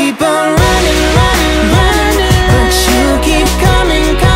keep on running, running, running, but you keep coming.